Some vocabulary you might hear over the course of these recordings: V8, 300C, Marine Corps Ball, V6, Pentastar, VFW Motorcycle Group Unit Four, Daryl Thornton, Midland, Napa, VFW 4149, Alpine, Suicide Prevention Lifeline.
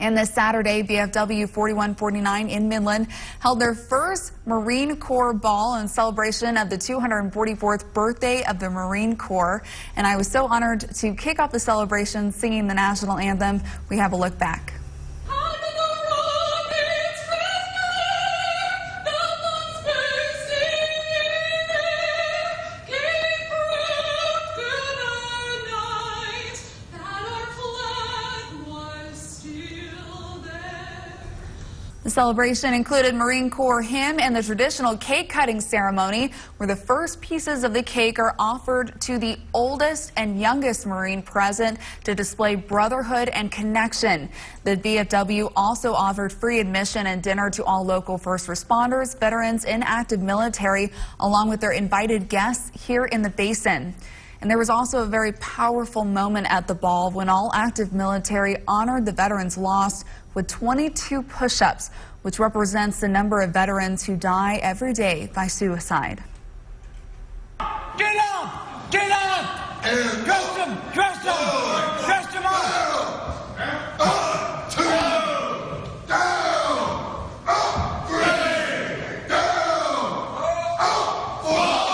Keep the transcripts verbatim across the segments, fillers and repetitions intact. And this Saturday, V F W forty-one forty-nine in Midland held their first Marine Corps Ball in celebration of the two hundred forty-fourth birthday of the Marine Corps. And I was so honored to kick off the celebration singing the national anthem. We have a look back. The celebration included Marine Corps hymn and the traditional cake cutting ceremony, where the first pieces of the cake are offered to the oldest and youngest Marine present to display brotherhood and connection. The V F W also offered free admission and dinner to all local first responders, veterans, and active military, along with their invited guests here in the basin. And there was also a very powerful moment at the ball when all active military honored the veterans lost with twenty-two push-ups, which represents the number of veterans who die every day by suicide. Get up! Get up! Dress them! Dress them! Dress them up! Up! Two! Down! Up! Three! Down! Up! Four!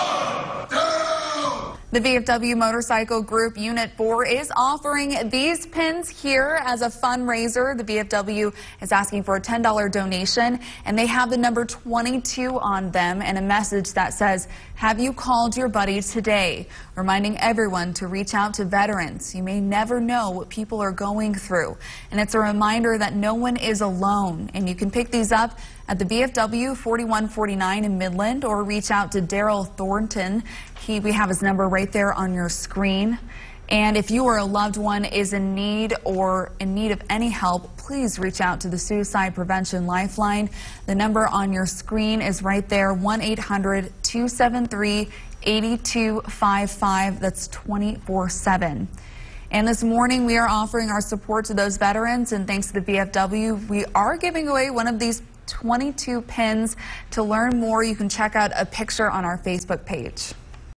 The V F W Motorcycle Group Unit Four is offering these pins here as a fundraiser. The V F W is asking for a ten dollar donation, and they have the number twenty-two on them and a message that says, "Have you called your buddy today?" Reminding everyone to reach out to veterans. You may never know what people are going through. And it's a reminder that no one is alone. And you can pick these up at the V F W forty-one forty-nine in Midland, or reach out to Daryl Thornton. He, we have his number right there on your screen. And if you or a loved one is in need or in need of any help, please reach out to the Suicide Prevention Lifeline. The number on your screen is right there, one eight hundred, two seven three, eight two five five. That's twenty-four seven. And this morning, we are offering our support to those veterans. And thanks to the V F W, we are giving away one of these twenty-two pins. To learn more, you can check out a picture on our Facebook page.